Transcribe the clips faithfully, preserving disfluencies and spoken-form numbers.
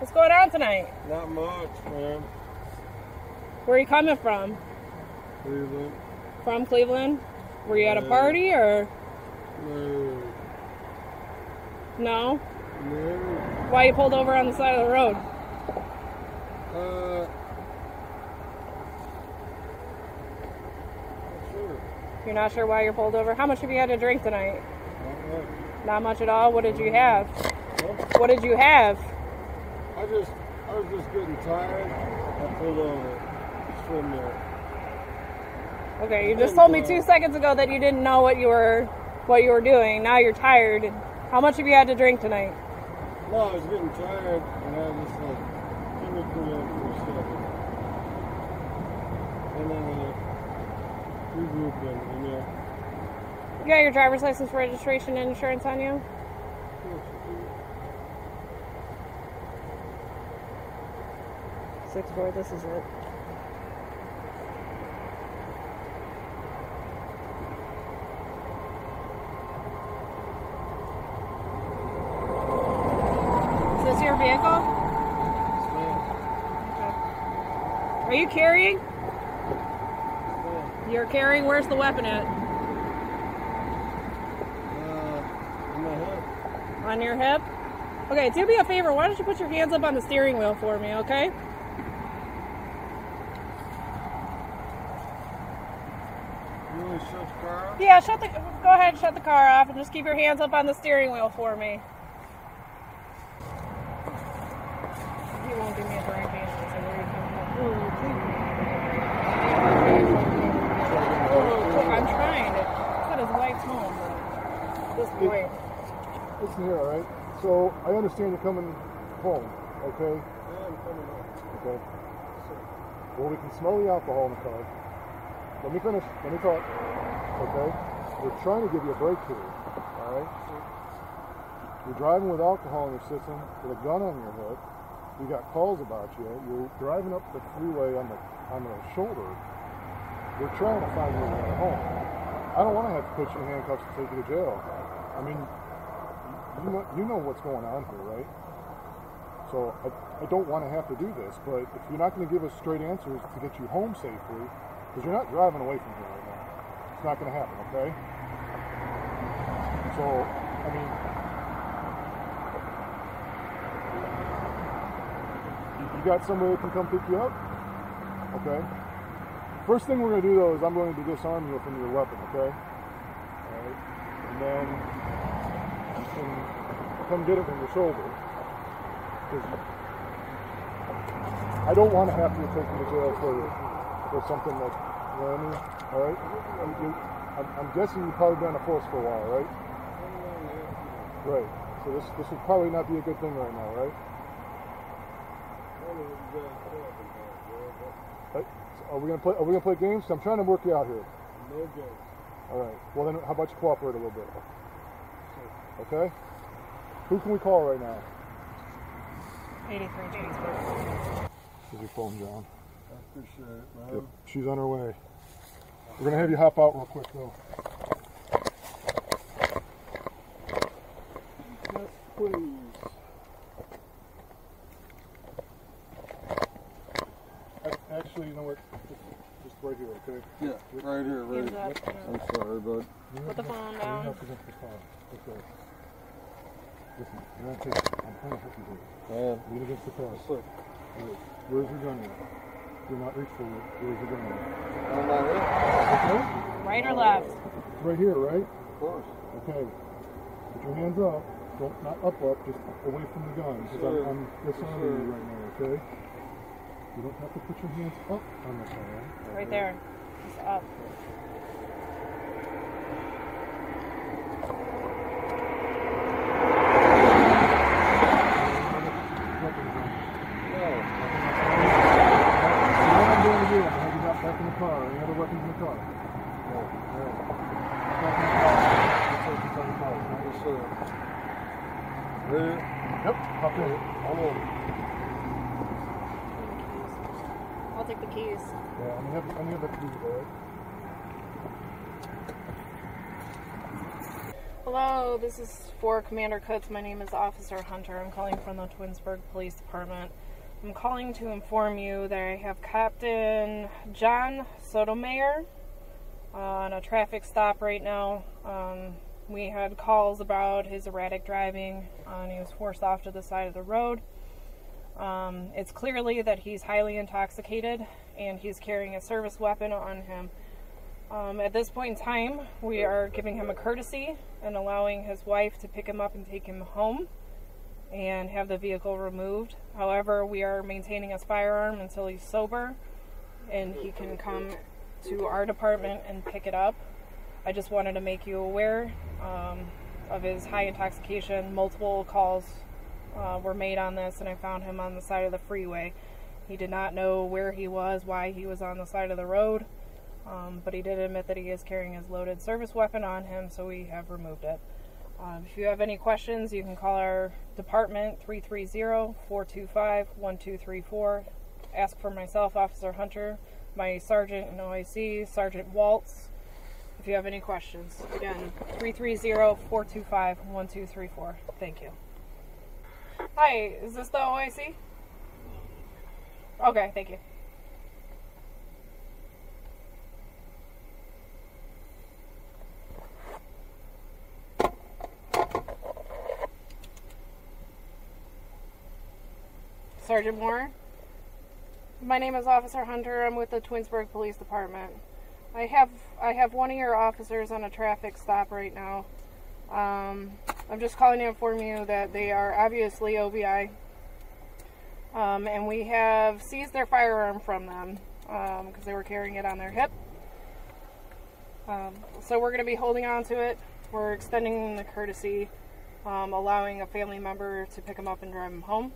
What's going on tonight? Not much, man. Where are you coming from? Cleveland. From Cleveland? Were you at a party or? No. No? No. Why you pulled over on the side of the road? Uh. Not sure. You're not sure why you're pulled over? How much have you had to drink tonight? Not much. Not much at all? What did you have? What? What did you have? I just, I was just getting tired. I pulled over. From there. Okay, you just told me two seconds ago that you didn't know what you were what you were doing. Now you're tired. How much have you had to drink tonight? No, I was getting tired, and I just like, give me a for a second. And then uh, regrouping, you know. You got your driver's license, registration, and insurance on you? six four, this is it. Vehicle? Okay. Are you carrying? Yeah. You're carrying? Where's the weapon at? Uh, on my hip. On your hip? Okay, do me a favor. Why don't you put your hands up on the steering wheel for me, okay? You want to shut the car off? Yeah, shut the, go ahead and shut the car off and just keep your hands up on the steering wheel for me. Listen here, all right? So, I understand you're coming home, okay? Yeah, I'm coming home. Okay. Well, we can smell the alcohol in the car. Let me finish. Let me talk. Okay? We're trying to give you a break here, all right? You're driving with alcohol in your system, with a gun on your head. We got calls about you. You're driving up the freeway on the, on the shoulder. We're trying to find your way home. I don't want to have to put you in handcuffs and take you to jail. I mean, you know, you know what's going on here, right? So I, I don't want to have to do this, but if you're not going to give us straight answers to get you home safely, because you're not driving away from here right now. It's not going to happen, okay? So, I mean, you got somebody that can come pick you up? Okay? First thing we're going to do, though, is I'm going to disarm you from your weapon, okay? All right? And then you can come get it when you're sober. I don't want to have to take you to jail for, for something that, you know what I mean? All right? I'm, I'm, I'm guessing you've probably been on the force for a while, right? Right. So this this would probably not be a good thing right now, right? Right? Are we gonna play? Are we gonna play games? I'm trying to work you out here. No games. All right. Well then, how about you cooperate a little bit? Okay. Who can we call right now? eighty-three Twinsburg. Here's your phone, John. I appreciate it, man. Yep. She's on her way. We're gonna have you hop out real quick, though. Yes, please. Actually, you know what? Just right here, okay? Yeah, right here, right here. I'm sorry, bud. Put the phone down. You have to get the phone. Okay. Listen, you're not taking it. I'm trying to help you do it. I am. Lean against the car. Yes, sir. Right. Where's your gun at? Do not reach for it. Where's your gun at? I'm not here. Okay? Right or left? Right here, right? Of course. Okay. Put your hands up. Don't, not up, up. Just away from the gun. Because I'm, I'm disarming you right now, okay? You don't have to put your hands up on the car. Right, right there. Just up. Hello, this is for Commander Kutz. My name is Officer Hunter. I'm calling from the Twinsburg Police Department. I'm calling to inform you that I have Captain John Sotomayor on a traffic stop right now. Um, we had calls about his erratic driving, uh, and he was forced off to the side of the road. Um, it's clearly that he's highly intoxicated and he's carrying a service weapon on him. Um, at this point in time, we are giving him a courtesy and allowing his wife to pick him up and take him home and have the vehicle removed. However, we are maintaining his firearm until he's sober and he can come to our department and pick it up. I just wanted to make you aware um, of his high intoxication. Multiple calls Uh, were made on this, and I found him on the side of the freeway. He did not know where he was, why he was on the side of the road, um, but he did admit that he is carrying his loaded service weapon on him, so we have removed it. Um, if you have any questions, you can call our department, three three zero, four two five, one two three four. Ask for myself, Officer Hunter, my sergeant in O I C, Sergeant Waltz, if you have any questions. Again, three three zero, four two five, one two three four. Thank you. Hi, is this the O I C? Okay, thank you. Sergeant Moore? My name is Officer Hunter. I'm with the Twinsburg Police Department. I have I have one of your officers on a traffic stop right now. Um, I'm just calling to inform you that they are obviously O B I, um, and we have seized their firearm from them because um, they were carrying it on their hip. Um, so we're going to be holding on to it. We're extending the courtesy, um, allowing a family member to pick them up and drive them home,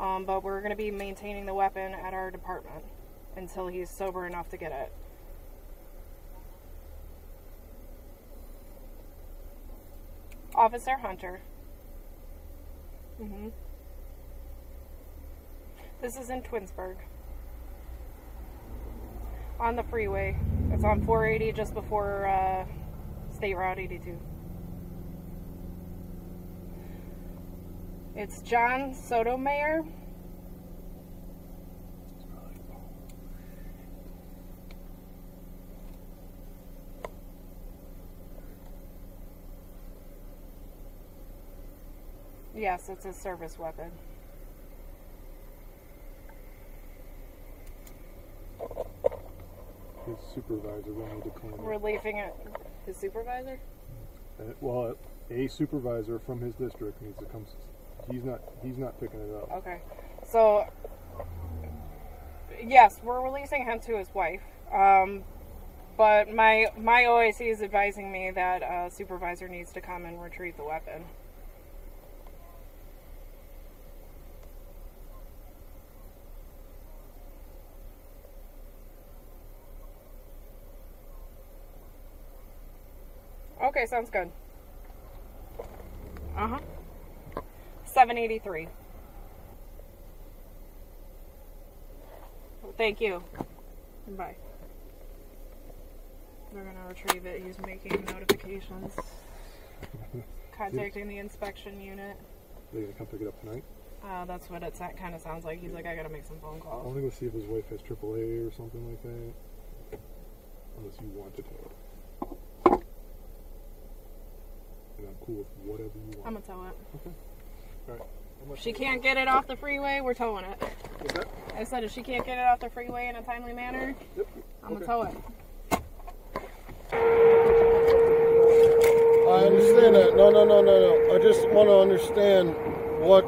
um, but we're going to be maintaining the weapon at our department until he's sober enough to get it. Officer Hunter. Mm-hmm. This is in Twinsburg. On the freeway. It's on four eighty just before uh, State Route eighty-two. It's John Sotomayor. Yes, it's a service weapon. His supervisor wanted to clean it. Relieving it. His supervisor? Uh, well, a supervisor from his district needs to come. He's not. He's not picking it up. Okay. So, yes, we're releasing him to his wife. Um, but my my O I C is advising me that a supervisor needs to come and retrieve the weapon. Okay, sounds good. Uh-huh. seven eighty-three. Thank you. Bye. They're going to retrieve it. He's making notifications. Contacting the inspection unit. They're going to come pick it up tonight? Uh, that's what it kind of sounds like. He's like, I got to make some phone calls. I want to go see if his wife has triple A or something like that. Unless you want to tell her. I'm cool with whatever you want. I'm gonna tow it. Okay. All right. If she can't get it off the freeway, we're towing it. What's that? I said if she can't get it off the freeway in a timely manner, yep. I'm okay. Gonna tow it. I understand that. No, no, no, no, no. I just want to understand what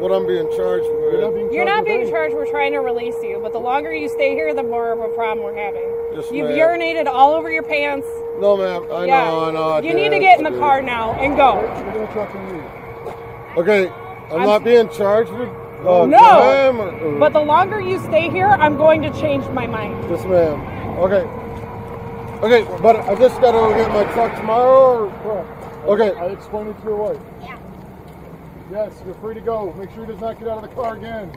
what I'm being charged with. You're not being charged. You're not being charged. We're trying to release you, but the longer you stay here, the more of a problem we're having. Yes, You've urinated all over your pants. No, ma'am. I yeah. know, I know. I you need to get in the do. car now and go. Okay, I'm, I'm not being charged with uh, no, time or, or... but the longer you stay here, I'm going to change my mind. Yes, ma'am. Okay. Okay, but I just got to get my truck tomorrow. Or... Okay. I explained it to your wife. Yeah. Yes, you're free to go. Make sure he does not get out of the car again.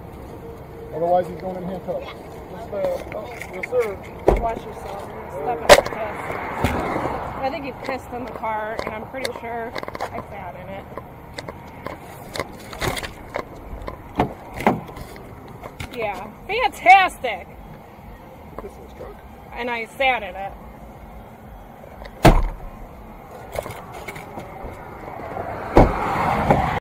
Otherwise, he's going in handcuffs. Yeah. Yes, ma'am. Oh, yes, sir. Watch yourself. Step on your test. I think he pissed in the car, and I'm pretty sure I sat in it. Yeah, fantastic. This is drunk. And I sat in it.